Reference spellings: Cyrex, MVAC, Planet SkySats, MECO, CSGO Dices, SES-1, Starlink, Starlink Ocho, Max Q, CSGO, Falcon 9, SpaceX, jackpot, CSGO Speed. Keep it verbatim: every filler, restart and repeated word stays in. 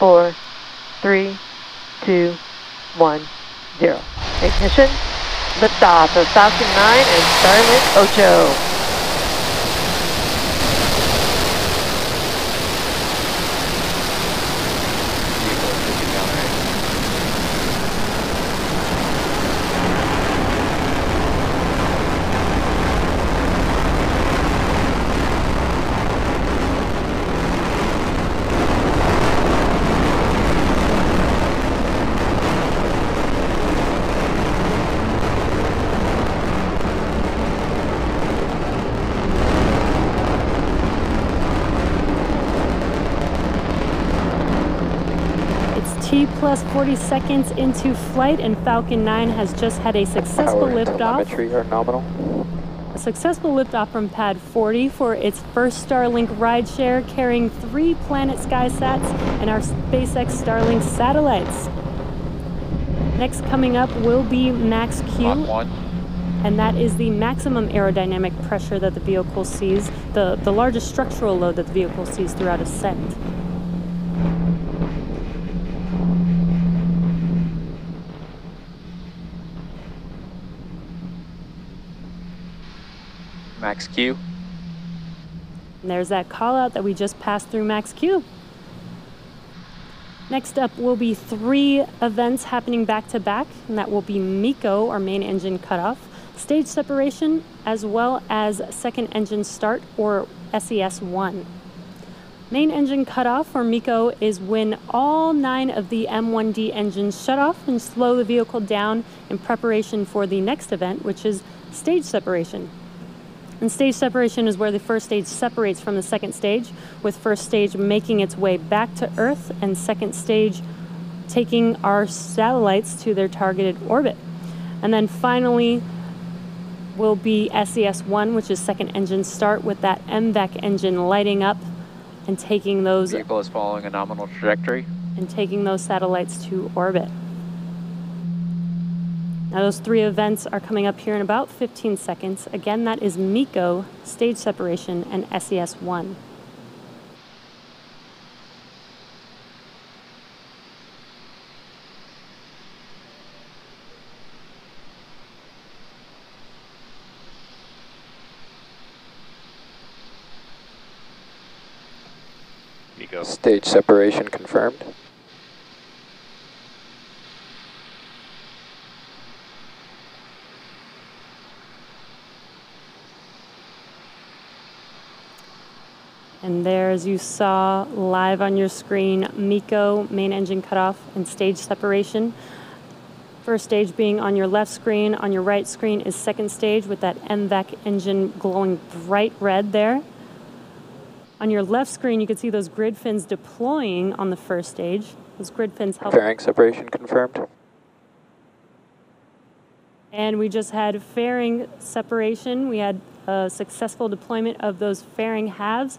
four, three, two, one, zero. Ignition, liftoff of Falcon nine and Starlink Ocho. Plus forty seconds into flight, and Falcon nine has just had a successful liftoff. Are nominal. A successful liftoff from pad forty for its first Starlink rideshare, carrying three Planet SkySats and our SpaceX Starlink satellites. Next coming up will be Max Q, on one. And that is the maximum aerodynamic pressure that the vehicle sees, the, the largest structural load that the vehicle sees throughout ascent. Max Q. And there's that call out that we just passed through Max Q. Next up will be three events happening back to back, and that will be MECO, or main engine cutoff, stage separation, as well as second engine start, or S E S one. Main engine cutoff, or MECO, is when all nine of the M one D engines shut off and slow the vehicle down in preparation for the next event, which is stage separation. And stage separation is where the first stage separates from the second stage, with first stage making its way back to Earth and second stage taking our satellites to their targeted orbit. And then finally will be S E S one, which is second engine start, with that M VAC engine lighting up and taking those... Vehicle is following a nominal trajectory. And taking those satellites to orbit. Now those three events are coming up here in about fifteen seconds. Again, that is MECO, stage separation, and S E S one. MECO. Stage separation confirmed. And there, as you saw live on your screen, MECO, main engine cutoff, and stage separation. First stage being on your left screen. On your right screen is second stage, with that M VAC engine glowing bright red there. On your left screen, you can see those grid fins deploying on the first stage. Those grid fins help. Fairing separation confirmed. And we just had fairing separation. We had a successful deployment of those fairing halves.